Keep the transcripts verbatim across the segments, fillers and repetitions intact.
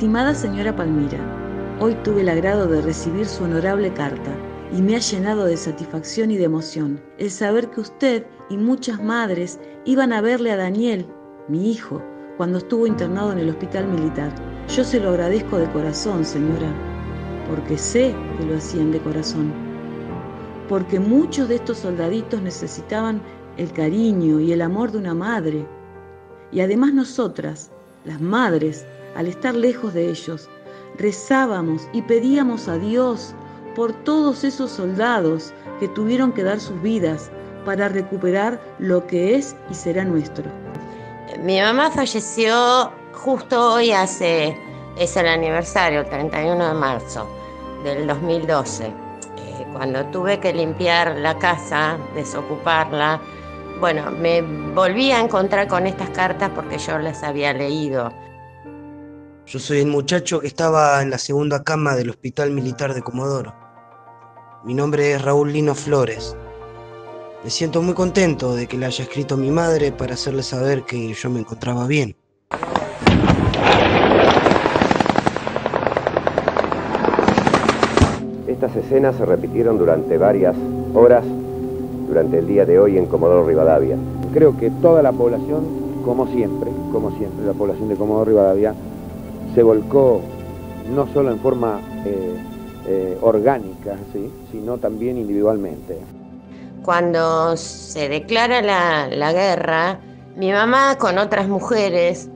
Estimada señora Palmira, hoy tuve el agrado de recibir su honorable carta y me ha llenado de satisfacción y de emoción el saber que usted y muchas madres iban a verle a Daniel, mi hijo, cuando estuvo internado en el Hospital Militar. Yo se lo agradezco de corazón, señora, porque sé que lo hacían de corazón, porque muchos de estos soldaditos necesitaban el cariño y el amor de una madre. Y además nosotras, las madres, al estar lejos de ellos, rezábamos y pedíamos a Dios por todos esos soldados que tuvieron que dar sus vidas para recuperar lo que es y será nuestro. Mi mamá falleció justo hoy, hace, es el aniversario, el treinta y uno de marzo del dos mil doce. Eh, cuando tuve que limpiar la casa, desocuparla, bueno, me volví a encontrar con estas cartas porque yo las había leído. Yo soy el muchacho que estaba en la segunda cama del Hospital Militar de Comodoro. Mi nombre es Raúl Lino Flores. Me siento muy contento de que le haya escrito a mi madre para hacerle saber que yo me encontraba bien. Estas escenas se repitieron durante varias horas durante el día de hoy en Comodoro Rivadavia. Creo que toda la población, como siempre, como siempre, la población de Comodoro Rivadavia se volcó no solo en forma eh, eh, orgánica, ¿sí?, sino también individualmente. Cuando se declara la, la guerra, mi mamá con otras mujeres,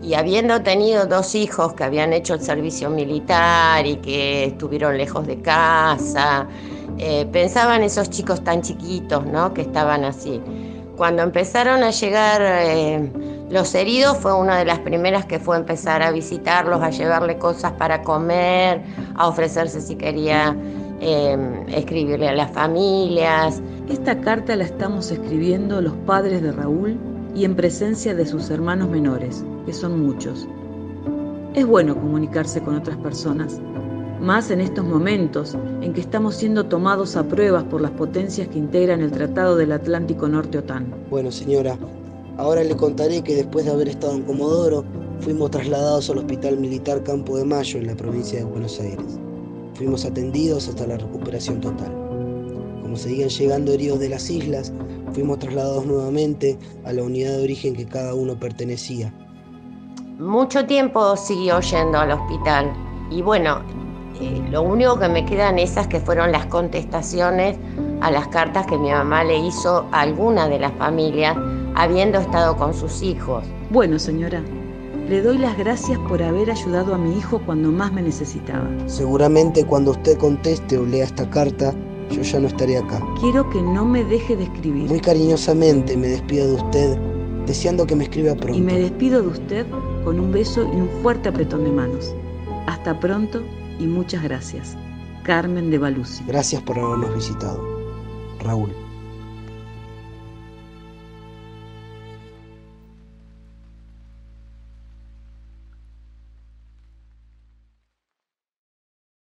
y habiendo tenido dos hijos que habían hecho el servicio militar y que estuvieron lejos de casa, eh, pensaban esos chicos tan chiquitos, ¿no?, que estaban así. Cuando empezaron a llegar eh, los heridos, fue una de las primeras que fue a empezar a visitarlos, a llevarle cosas para comer, a ofrecerse si quería eh, escribirle a las familias. Esta carta la estamos escribiendo los padres de Raúl y en presencia de sus hermanos menores, que son muchos. Es bueno comunicarse con otras personas, más en estos momentos en que estamos siendo tomados a pruebas por las potencias que integran el Tratado del Atlántico Norte, OTAN. Bueno, señora, ahora le contaré que después de haber estado en Comodoro, fuimos trasladados al Hospital Militar Campo de Mayo en la provincia de Buenos Aires. Fuimos atendidos hasta la recuperación total. Como seguían llegando heridos de las islas, fuimos trasladados nuevamente a la unidad de origen que cada uno pertenecía. Mucho tiempo siguió yendo al hospital y bueno, eh, lo único que me quedan esas que fueron las contestaciones a las cartas que mi mamá le hizo a alguna de las familias habiendo estado con sus hijos. Bueno, señora, le doy las gracias por haber ayudado a mi hijo cuando más me necesitaba. Seguramente cuando usted conteste o lea esta carta, yo ya no estaré acá. Quiero que no me deje de escribir. Muy cariñosamente me despido de usted, deseando que me escriba pronto. Y me despido de usted con un beso y un fuerte apretón de manos. Hasta pronto y muchas gracias. Carmen de Balucci. Gracias por habernos visitado, Raúl.